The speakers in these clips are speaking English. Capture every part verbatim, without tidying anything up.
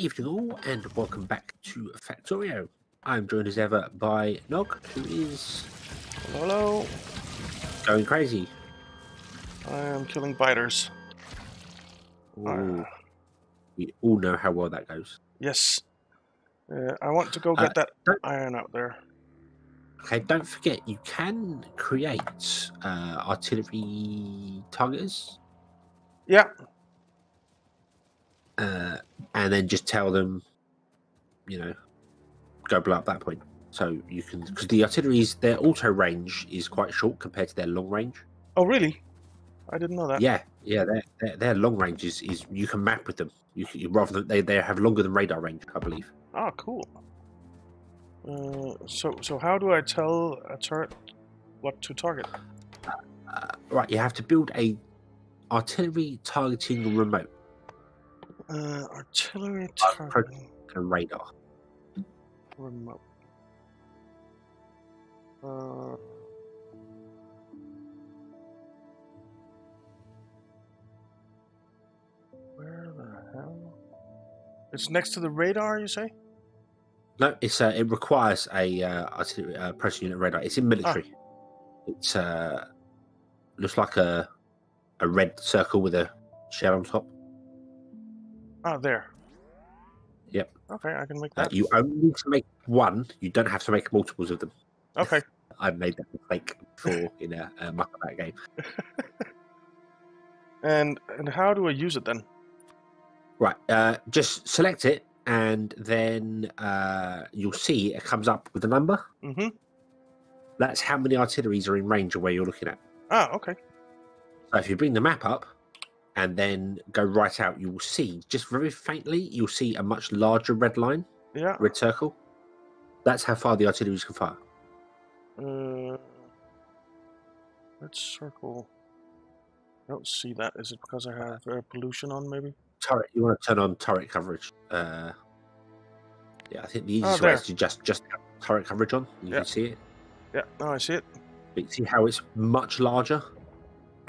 Evening all, and welcome back to Factorio. I'm joined as ever by Nog, who is hello, hello. Going crazy. I am killing biters. Uh, we all know how well that goes. Yes. Uh, I want to go get uh, that iron out there. Okay, don't forget you can create uh, artillery targets. Yeah. Uh, and then just tell them, you know, go blow up that point. So you can, because the artillery's, their auto range is quite short compared to their long range. Oh, really? I didn't know that. Yeah, yeah, their, their, their long range is, is, you can map with them. You, you rather than, they, they have longer than radar range, I believe. Ah, cool. Uh, so, so how do I tell a turret what to target? Uh, uh, right, you have to build a artillery targeting remote. Uh, artillery targeting radar. Remote. Uh, where the hell? It's next to the radar, you say? No, it's uh, it requires a uh, artillery uh, pressure unit radar. It's in military. Ah. It's uh, looks like a a red circle with a shell on top. Ah, there. Yep. Okay, I can make that. Uh, you only need to make one. You don't have to make multiples of them. Okay. I made that mistake before in a, a muckback game. and and how do I use it then? Right. Uh, just select it, and then uh, you'll see it comes up with a number. Mm-hmm. That's how many artilleries are in range of where you're looking at. Ah, okay. So if you bring the map up and then go right out, you will see, just very faintly, you'll see a much larger red line, yeah, red circle. That's how far the artillery can fire. Uh, red circle. I don't see that. Is it because I have uh, pollution on, maybe? Turret. You want to turn on turret coverage. Uh, yeah, I think the easiest oh, way is to just, just have turret coverage on. You yeah. can see it. Yeah, no, I see it. But see how it's much larger?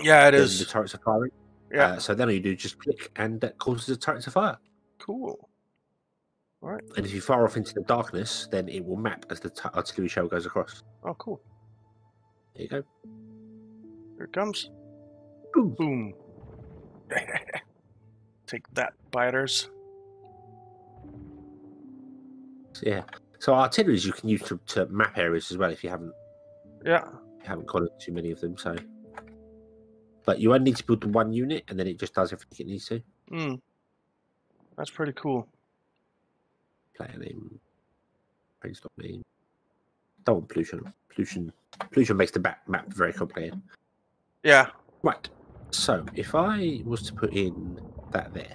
Yeah, it is. The turrets are firing. Yeah. Uh, so then all you do is just click, and that causes the turret to fire. Cool. All right. And if you fire off into the darkness, then it will map as the artillery shell goes across. Oh, cool. There you go. Here it comes. Boom. Boom. Take that, biters. So, yeah. So artilleries you can use to, to map areas as well if you haven't. Yeah. If you haven't got too many of them, so. But you only need to build one unit, and then it just does everything it needs to. Hmm. That's pretty cool. Player name. Stop name. Don't want pollution. Pollution. Pollution makes the back map very complicated. Yeah. Right. So if I was to put in that there,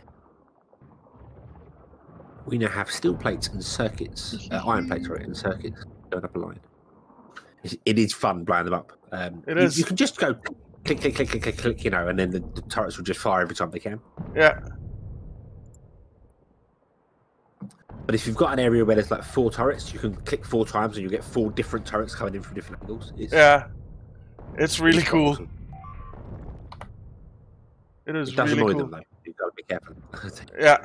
we now have steel plates and circuits, uh, iron plates, right, and circuits going up a line. It is fun blowing them up. Um, it is. You, you can just go. Click, click, click, click, click, click, you know, and then the, the turrets will just fire every time they can. Yeah. But if you've got an area where there's like four turrets, you can click four times and you'll get four different turrets coming in from different angles. It's, yeah. It's really it's cool. Awesome. It is it does really annoy cool. them, though. You've got to be careful. Yeah.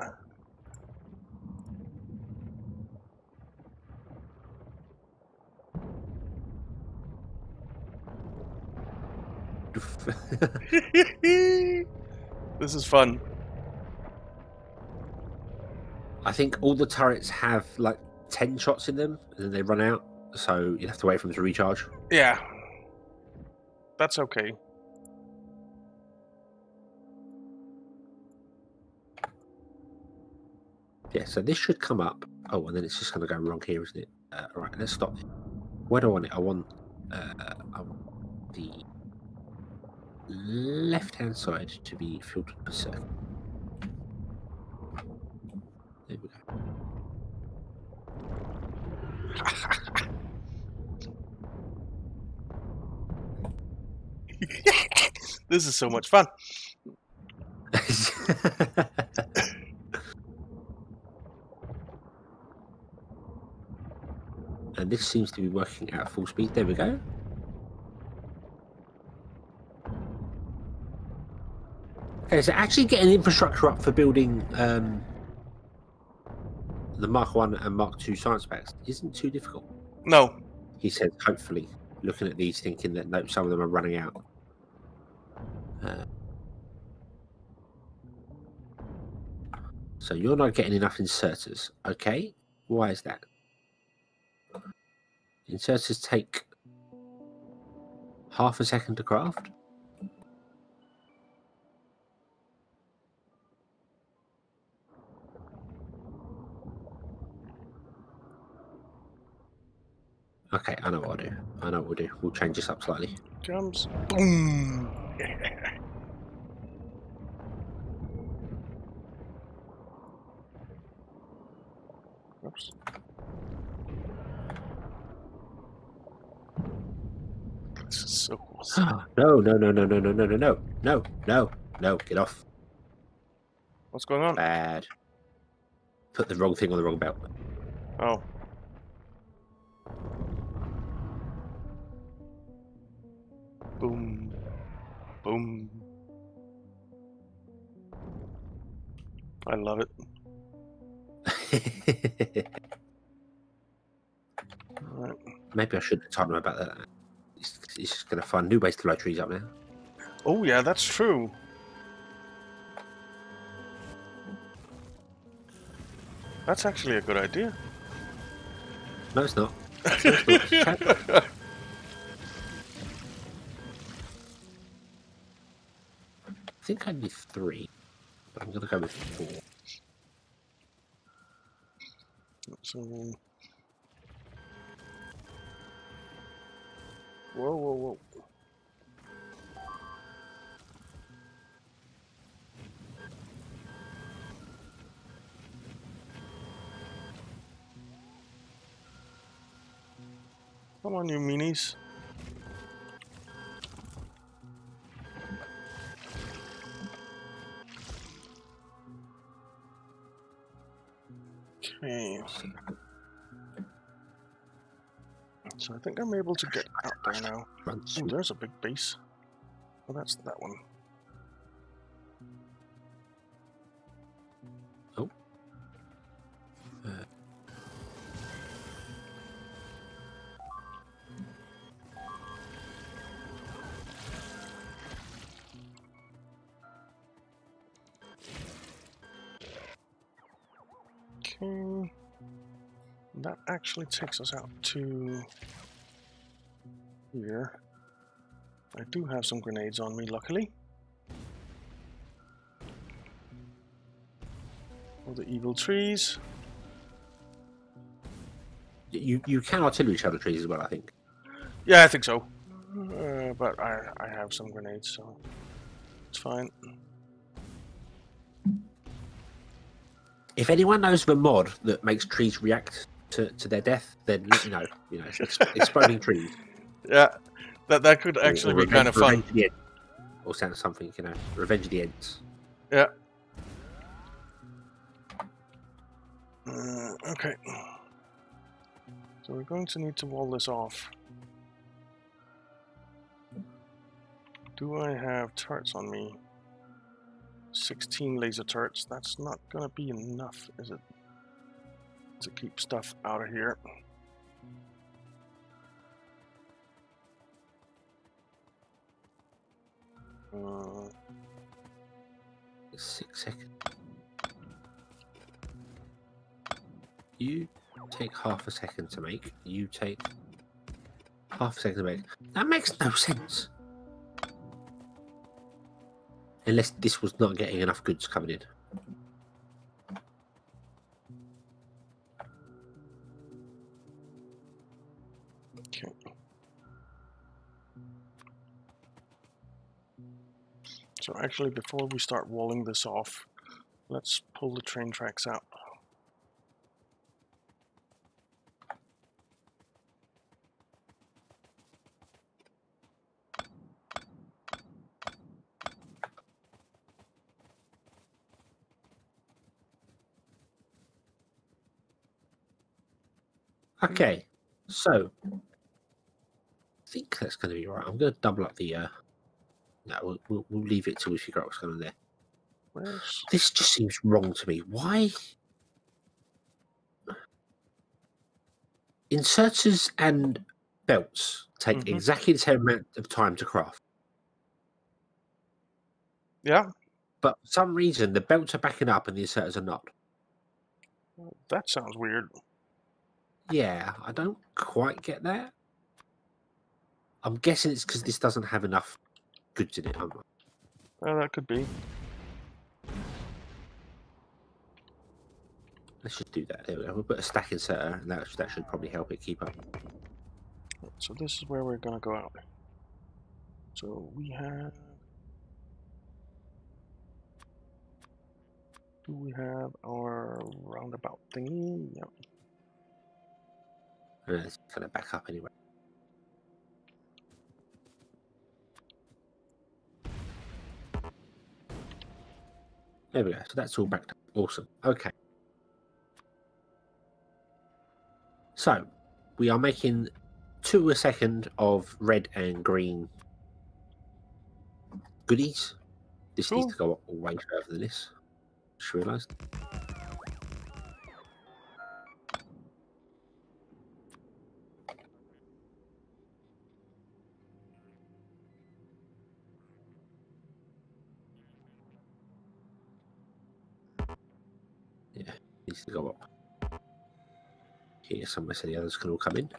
This is fun. I think all the turrets have like ten shots in them, and then they run out, so you have to wait for them to recharge. Yeah, that's okay. Yeah, so this should come up. Oh, and then it's just going to go wrong here, isn't it? Uh, all right, let's stop. Where do I want it? I want, uh, I want the left hand side to be filtered per second. There we go. This is so much fun. And this seems to be working at full speed. There we go. Okay, so actually getting infrastructure up for building um, the Mark one and Mark two science packs isn't too difficult. No. He says, hopefully, looking at these, thinking that nope, some of them are running out. Uh, so you're not getting enough inserters. Okay, why is that? Inserters take half a second to craft. Okay, I know what I'll do. I know what we'll do. We'll change this up slightly. Drums. Boom! Yeah. Oops. This is so awesome. No, no, no, no, no, no, no, no, no. No, no, no. Get off. What's going on? Bad. Put the wrong thing on the wrong belt. Oh. Boom. Boom. I love it. Right. Maybe I shouldn't have told him about that. He's, he's just going to find new ways to blow trees up now. Oh, yeah, that's true. That's actually a good idea. No, it's not. It's not. I think I need three, but I'm going to go with four. So, whoa, whoa, whoa. Come on, you meanies. So I think I'm able to get out there now. Oh, there's a big base. Well, that's that one. Oh. Uh. Okay. That actually takes us out to here. I do have some grenades on me, luckily. All the evil trees. You you can artillery shadow trees as well, I think. Yeah, I think so. Uh, but I I have some grenades, so it's fine. If anyone knows of a mod that makes trees react to, to their death, then let me know. You know, exp exploding trees. Yeah, that that could actually or, or be revenge, kind of fun. Of the end. Or sound something, you know, Revenge of the Ents. Yeah. Uh, okay. So we're going to need to wall this off. Do I have turrets on me? sixteen laser turrets. That's not gonna be enough, is it? To keep stuff out of here. Uh, Six seconds. You take half a second to make. You take half a second to make. That makes no sense. Unless this was not getting enough goods coming in. Okay. So actually, before we start walling this off, let's pull the train tracks out. Okay, so I think that's going to be right. I'm going to double up the. Uh, no, we'll, we'll, we'll leave it till we figure out what's going on there. Where's... This just seems wrong to me. Why? Inserters and belts take mm-hmm. exactly the same amount of time to craft. Yeah. But for some reason, the belts are backing up and the inserters are not. Well, that sounds weird. Yeah, I don't quite get that. I'm guessing it's because this doesn't have enough goods in it. I'm... Well, that could be. Let's just do that. There we go. We'll put a stack inserter, and that, that should probably help it keep up. So this is where we're going to go out. So we have... Do we have our roundabout thingy? Yep. Let's kind of back up anyway. There we go. So that's all backed up. Awesome. Okay. So we are making two a second of red and green goodies. This cool. needs to go up way further than this. Just realised. Yeah, needs to go up. Here, somewhere so the others can all come in.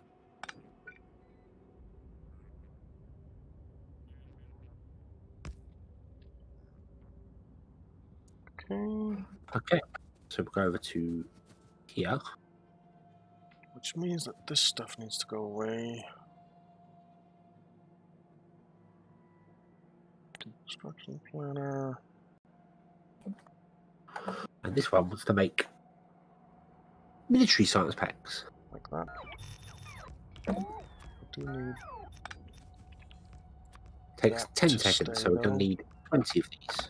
Okay. Okay. So we'll go over to here. Which means that this stuff needs to go away. Construction planner. And this one wants to make military science packs. Like that. I do need... Takes ten seconds, so we're going to need twenty of these.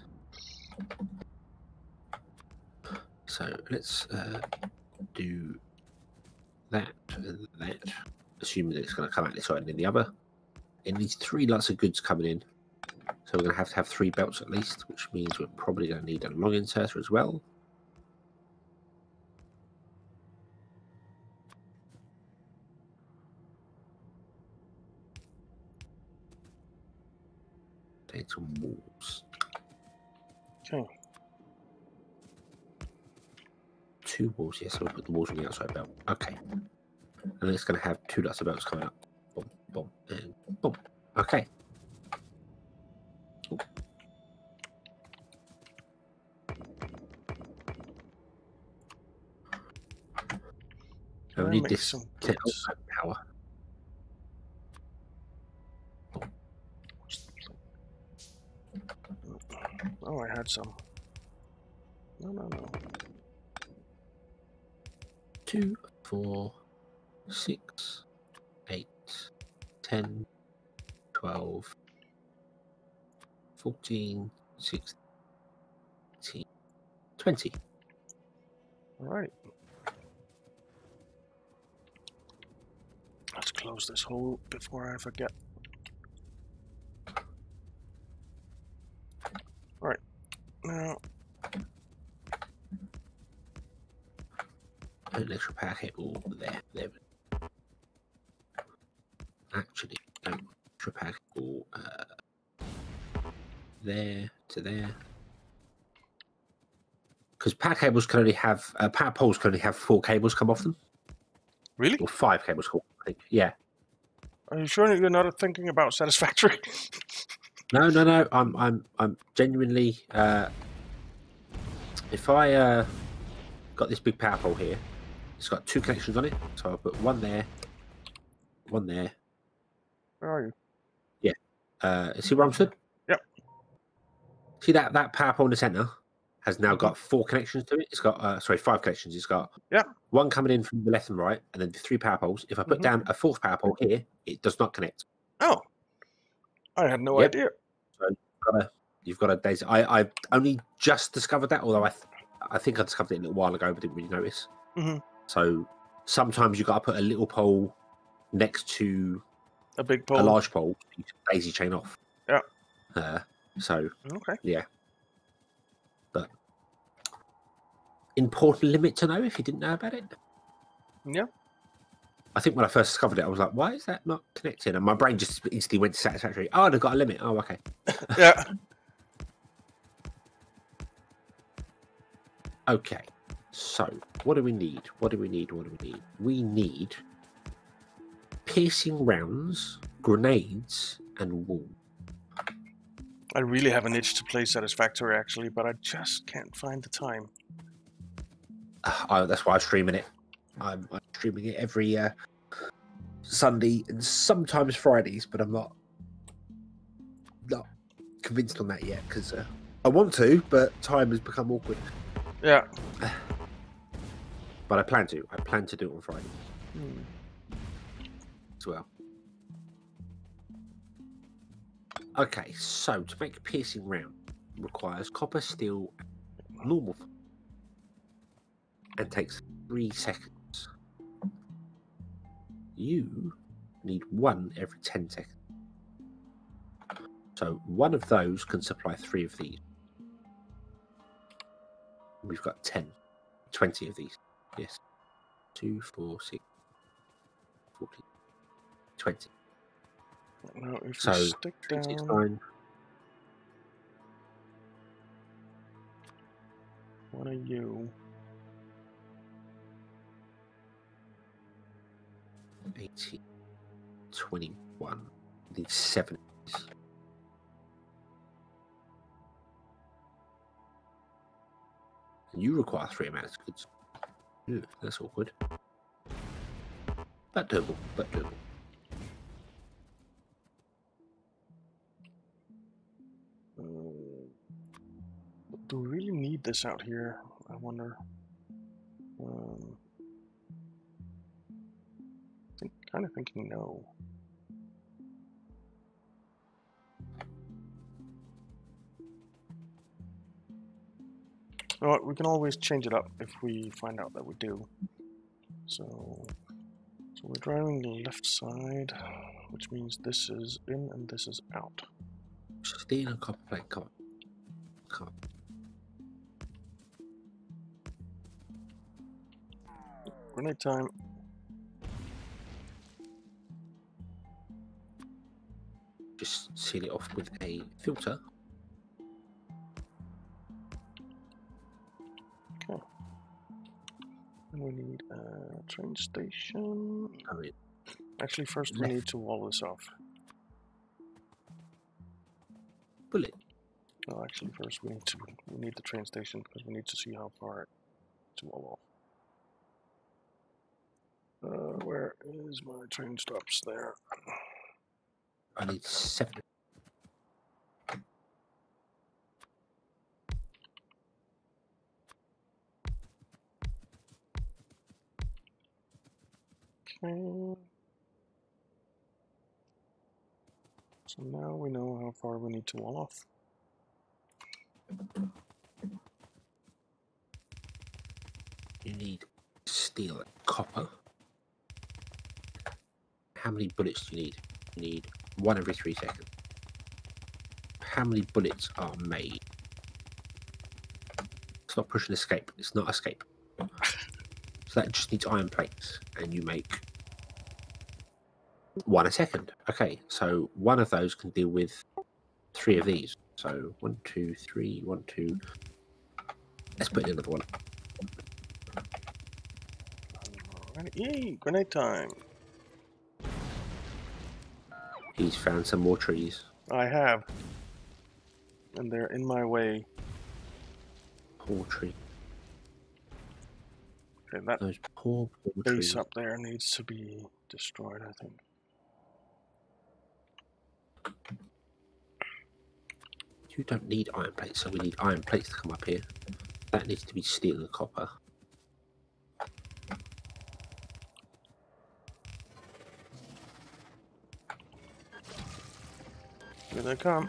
So let's uh, do that and that. Assuming that it's going to come out this side and in the other. It needs three lots of goods coming in. So we're going to have to have three belts at least, which means we're probably going to need a long inserter as well. Take some walls. Okay. Two walls, yes, I'll put the walls on the outside belt. Okay. And it's going to have two lots of belts coming up. Boom, boom, and boom. Okay. I need this to help power. Oh, I had some. No, no, no. Two, four, six, eight, ten, twelve, fourteen, sixteen, twenty. All right. Let's close this hole before I forget. Alright, now... An extra packet all there, there we go. Actually, an extra packet all uh, there to there. Because power cables can only have, uh, power poles can only have four cables come off them. Really? Or five cables come off. Yeah. Are you sure you're not thinking about Satisfactory? No, no, no. I'm, I'm, I'm genuinely. Uh, if I uh, got this big power pole here, it's got two connections on it, so I'll put one there, one there. Where are you? Yeah. Uh, see where I'm stood? Yep. See that that power pole in the centre has now got four connections to it. It's got uh, sorry, five connections. It's got yeah. one coming in from the left and right, and then three power poles. If I put mm-hmm. down a fourth power pole here, it does not connect. Oh, I had no yep. idea. So you've got a, you've got a daisy. I I only just discovered that, although I th I think I discovered it a little while ago, but didn't really notice. Mm-hmm. So sometimes you got to put a little pole next to a big pole, a large pole, you can daisy chain off. Yeah. Uh, so okay. Yeah. Important limit to know if you didn't know about it. Yeah. I think when I first discovered it, I was like, why is that not connected? And my brain just instantly went to Satisfactory. Oh, they've got a limit. Oh, okay. Yeah. Okay. So what do we need? What do we need? What do we need? We need piercing rounds, grenades, and wool. I really have an itch to play Satisfactory, actually, but I just can't find the time. Oh, that's why I'm streaming it. I'm, I'm streaming it every uh, Sunday and sometimes Fridays, but I'm not not convinced on that yet because uh, I want to, but time has become awkward. Yeah. But I plan to. I plan to do it on Friday hmm. as well. Okay, so to make a piercing round requires copper, steel, and normal, and takes three seconds. You need one every ten seconds. So one of those can supply three of these. We've got ten, twenty of these. Yes, two, four, six, fourteen, twenty. Now if so, we stick down, what are you? eighteen, twenty-one, the seventies. And you require three amounts of goods. Ooh, that's awkward. But doable, but doable. Do we really need this out here? I wonder. Um, I'm kind of thinking no. Alright, we can always change it up if we find out that we do. So, so we're driving the left side, which means this is in and this is out. Steel and copper plate, come on. Come on. Grenade time. Just seal it off with a filter. Okay. And we need a train station. I mean, Actually, first left. we need to wall this off. Bullet. No, actually, first we need to we need the train station because we need to see how far to wall off. Uh, where is my train stops there? I need seven. Okay. So now we know how far we need to wall off. You need steel and copper. How many bullets do you need? You need one every three seconds. How many bullets are made? It's not push and escape. It's not escape. So that just needs iron plates, and you make one a second. Okay, so one of those can deal with three of these. So one, two, three, one, two. Let's put in another one. Alright, yay! Grenade time. He's found some more trees. I have. And they're in my way. Poor tree. Okay, that Those poor, poor base trees. up there needs to be destroyed, I think. You don't need iron plates, so we need iron plates to come up here. That needs to be steel and copper. Here they come.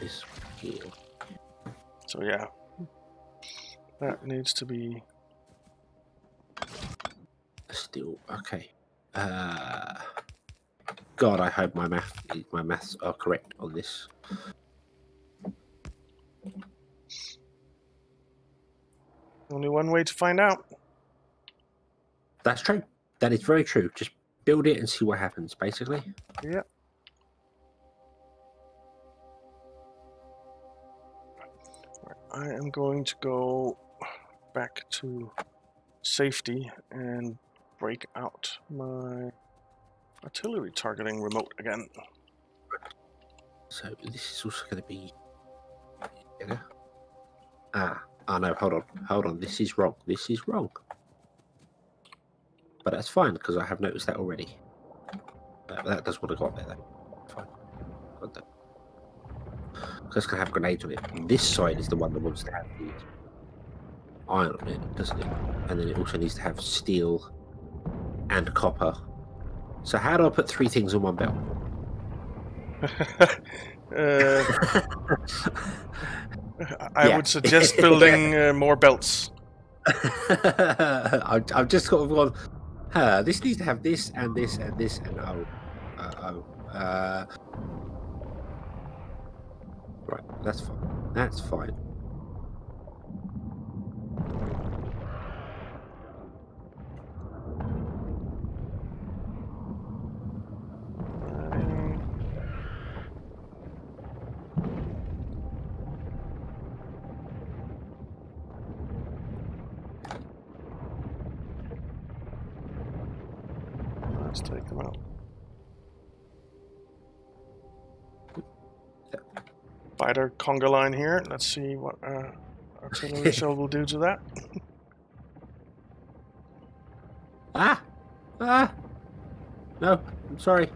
This here. So yeah, that needs to be still okay. Uh. God, I hope my math my maths are correct on this. Only one way to find out. That's true. That is very true. Just build it and see what happens, basically. Yeah. I am going to go back to safety and break out my artillery targeting remote again. So this is also going to be... Ah, oh no, hold on, hold on, this is wrong, this is wrong. But that's fine, because I have noticed that already. Uh, that does want to go up there, though. Fine. Got that. Because it's going to have grenades on it. And this side is the one that wants to have iron on it, doesn't it? And then it also needs to have steel and copper. So how do I put three things in one belt? uh, I yeah. would suggest building uh, more belts. I've, I've just sort of gone, huh, this needs to have this and this and this and oh. Uh, oh uh. Right, that's fine. That's fine. Fighter conga line here. Let's see what uh, artillery shell will do to that. Ah! Ah! No, I'm sorry.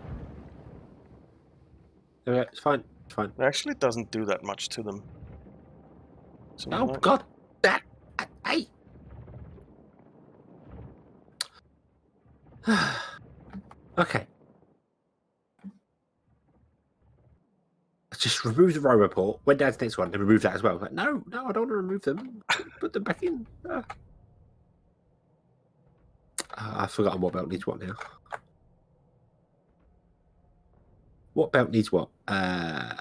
It's fine. It's fine. It actually doesn't do that much to them. Something oh, like God! That! Hey! Okay. Just remove the row report, went down to the next one, and remove that as well. Like, no, no, I don't want to remove them. Put them back in. Uh, I've forgotten what belt needs what now. What belt needs what? Uh...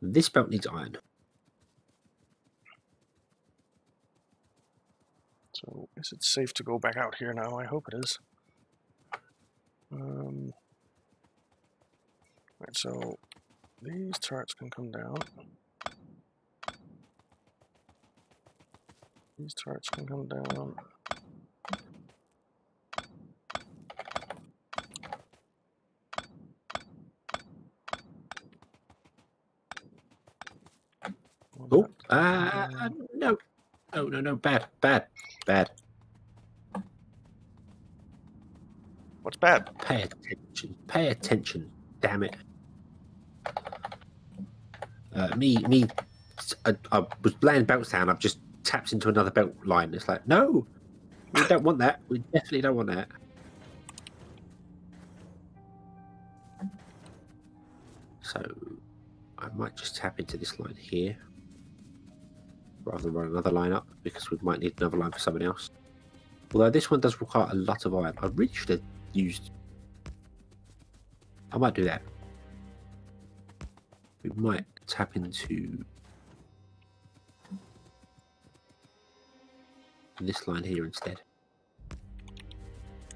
This belt needs iron. So, is it safe to go back out here now? I hope it is. Um, right, so these turrets can come down. These turrets can come down. Oh, ah, uh, no, no, no, no, bad, bad, bad. What's bad? Pay attention. Pay attention. Damn it. Uh, me, me. I, I was laying belts down. I've just tapped into another belt line. It's like, no, we don't want that. We definitely don't want that. So, I might just tap into this line here, rather than run another line up, because we might need another line for someone else. Although this one does require a lot of iron. I really should have used... I might do that. We might tap into... this line here instead.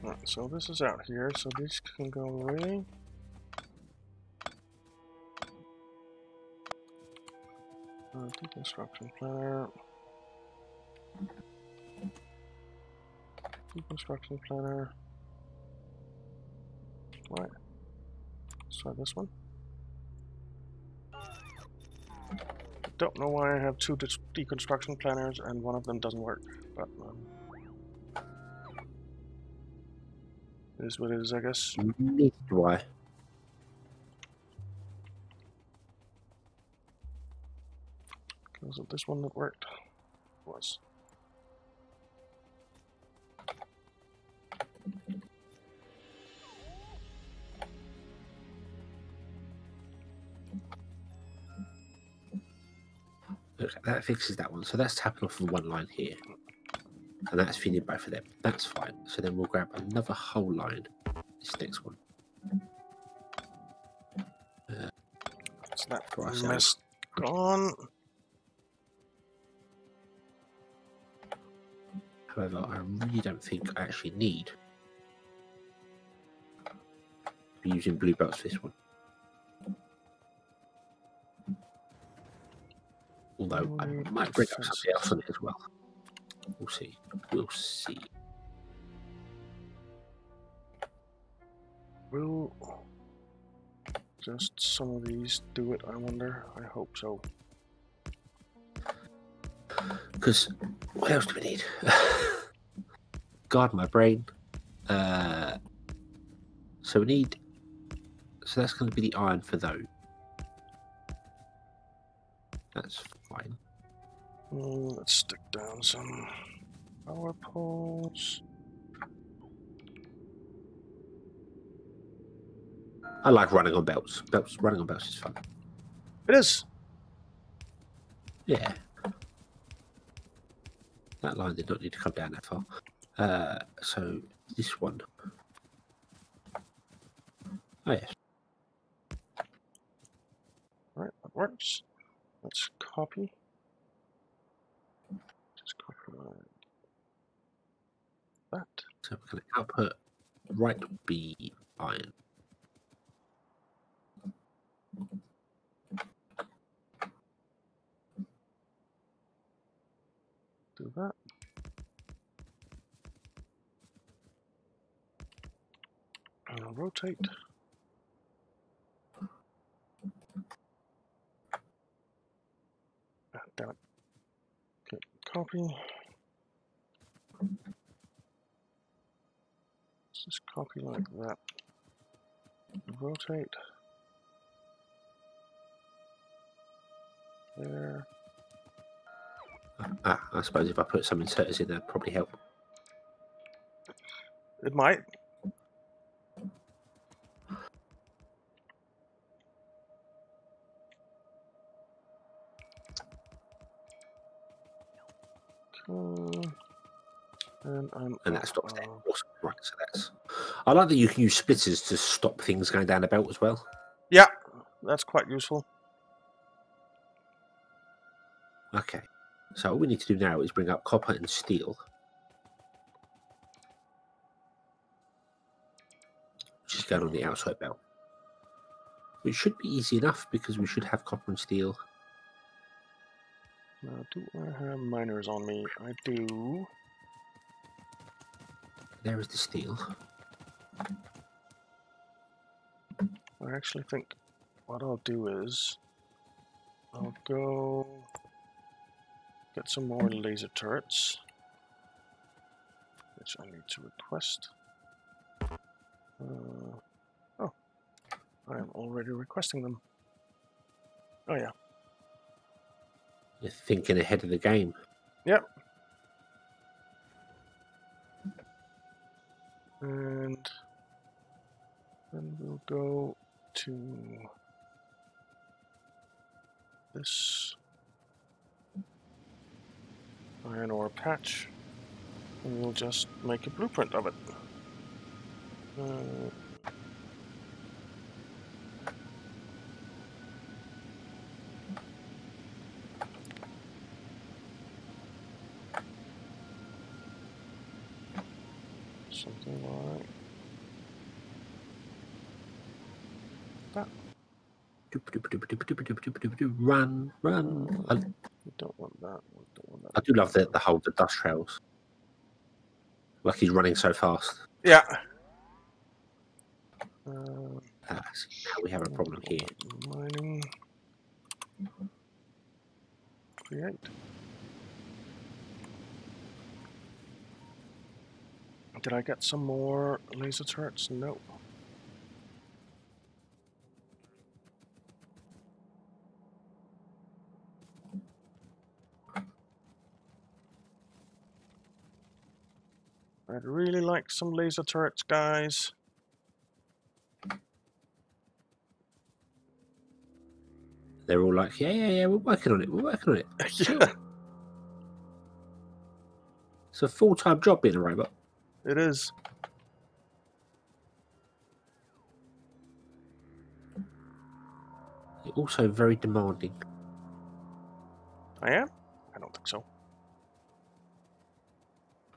Right, so this is out here, so this can go away. Uh, deconstruction planner. Construction planner. Right. Let's try this one. Don't know why I have two deconstruction planners and one of them doesn't work. But um, it is what it is, I guess. Neither do I. Because of this one that worked was. That fixes that one, so that's tapping off of one line here. and that's feeding back for them. That's fine. So then we'll grab another whole line, this next one. Uh, so that for ourselves. Gone. However, I really don't think I actually need to be using blue belts for this one. Although I might bring up something else on it as well. We'll see. We'll see. Will just some of these do it, I wonder? I hope so. Because what else do we need? Guard my brain. Uh, so we need... So that's going to be the iron for those. That's fine. Mm, let's stick down some power poles. I like running on belts. Belts, running on belts is fun. It is. Yeah. That line did not need to come down that far. Uh, so this one. Oh yes. All right, that works. Let's copy. Just copy that. So we're going to output right B iron. Do that. And I'll rotate. Damn it. Okay, copy. Let's just copy like that. Rotate. There. Ah, I suppose if I put some inserters in there, it'd probably help. It might. And, I'm and that stops there. Awesome. Right, so that's. I like that you can use splitters to stop things going down the belt as well. Yeah, that's quite useful. Okay, so all we need to do now is bring up copper and steel, which is going on the outside belt. It should be easy enough because we should have copper and steel. Now, do I have miners on me? I do. There is the steel. I actually think what I'll do is I'll go get some more laser turrets, which I need to request. Uh, oh, I am already requesting them. Oh, yeah. You're thinking ahead of the game. Yep. And then we'll go to this iron ore patch and we'll just make a blueprint of it. Uh, Something like that. Run, run. I don't want that. We don't want that. I do love the, the whole the dust trails. Like he's running so fast. Yeah. Um, uh, we have a problem here. Mining. Create. Did I get some more laser turrets? No. I'd really like some laser turrets, guys. They're all like, yeah, yeah, yeah, we're working on it, we're working on it. Yeah. It's a full-time job being a robot. It is. You're also very demanding. I am? I don't think so.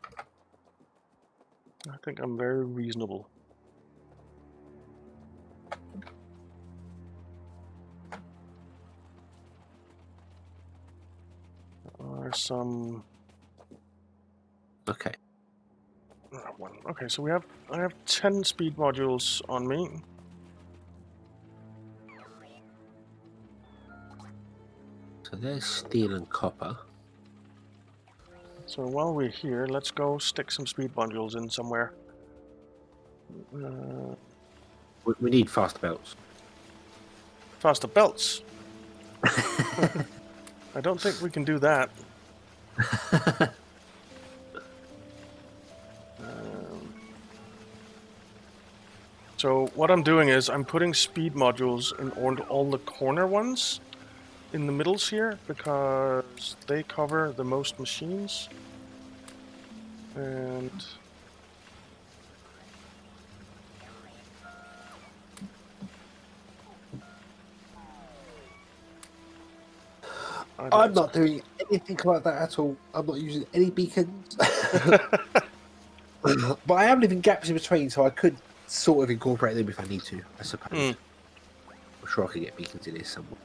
I think I'm very reasonable. There are some... Okay. One. Okay, so we have... I have ten speed modules on me. So there's steel and copper. So while we're here, let's go stick some speed modules in somewhere. Uh, we, we need faster belts. Faster belts? I don't think we can do that. um, so what I'm doing is I'm putting speed modules in all the corner ones. In the middles here, because they cover the most machines, and I'm not doing anything like that at all. I'm not using any beacons, but I am leaving gaps in between, so I could sort of incorporate them if I need to. I suppose. Mm. I'm sure I could get beacons in here somewhere.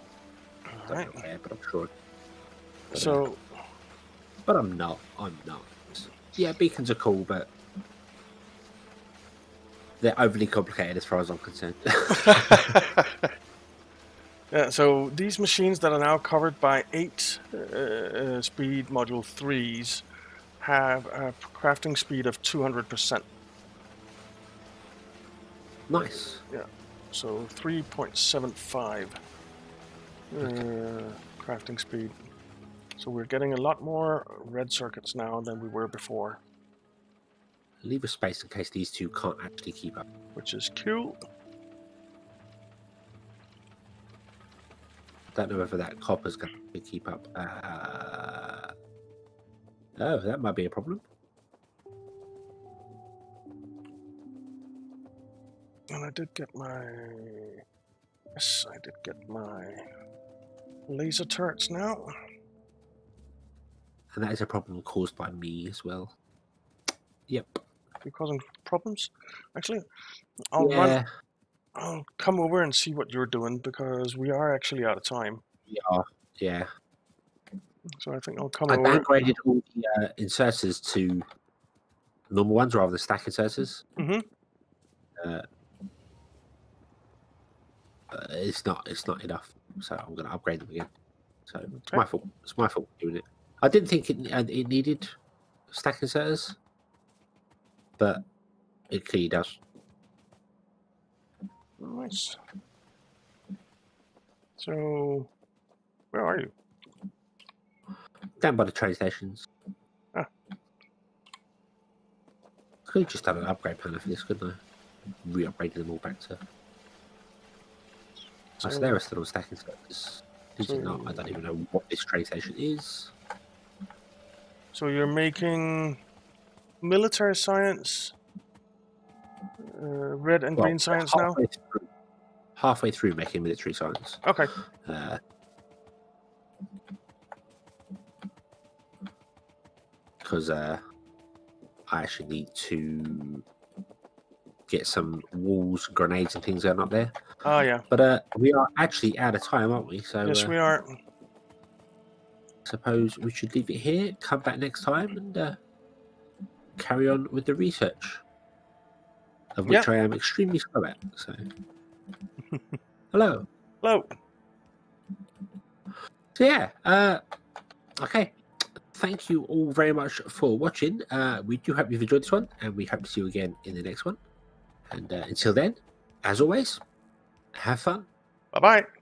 Right. Care, but I'm sure. But so, I'm, but I'm not. I'm not. Yeah, beacons are cool, but they're overly complicated as far as I'm concerned. Yeah. So these machines that are now covered by eight uh, speed module threes have a crafting speed of two hundred percent. Nice. Yeah. So three point seven five. Uh, crafting speed. So we're getting a lot more red circuits now than we were before. Leave a space in case these two can't actually keep up. Which is cool. Don't know whether that copper's going to keep up. Uh, oh, that might be a problem. And I did get my... Yes, I did get my... laser turrets now. And that is a problem caused by me as well. Yep. You're causing problems? Actually, I'll yeah. run, I'll come over and see what you're doing, because we are actually out of time. Yeah. Yeah. So I think I'll come I over. I downgraded all the uh, inserters to normal ones rather than stack inserters. Mm-hmm. Uh, uh, it's not. It's not enough. So I'm going to upgrade them again. So okay. It's my fault. It's my fault doing it. I didn't think it it needed stack inserters, but it clearly does. Nice. So, where are you? Down by the train stations. Ah. Could have just done an upgrade panel for this, couldn't I? Re-upgraded them all back to. So oh, so there are still stacking inserters. These so, are not. I don't even know what this train station is. So you're making military science, uh, red and well, green science halfway now? Through, halfway through making military science. Okay. Uh, because uh, I actually need to... get some walls, grenades, and things that are not there. Oh, yeah. But uh, we are actually out of time, aren't we? So yes, uh, we are. Suppose we should leave it here, come back next time, and uh, carry on with the research, of which yeah. I am extremely slow at. So, hello. Hello. So, yeah. Uh, okay. Thank you all very much for watching. Uh, we do hope you've enjoyed this one, and we hope to see you again in the next one. And uh, until then, as always, have fun. Bye-bye.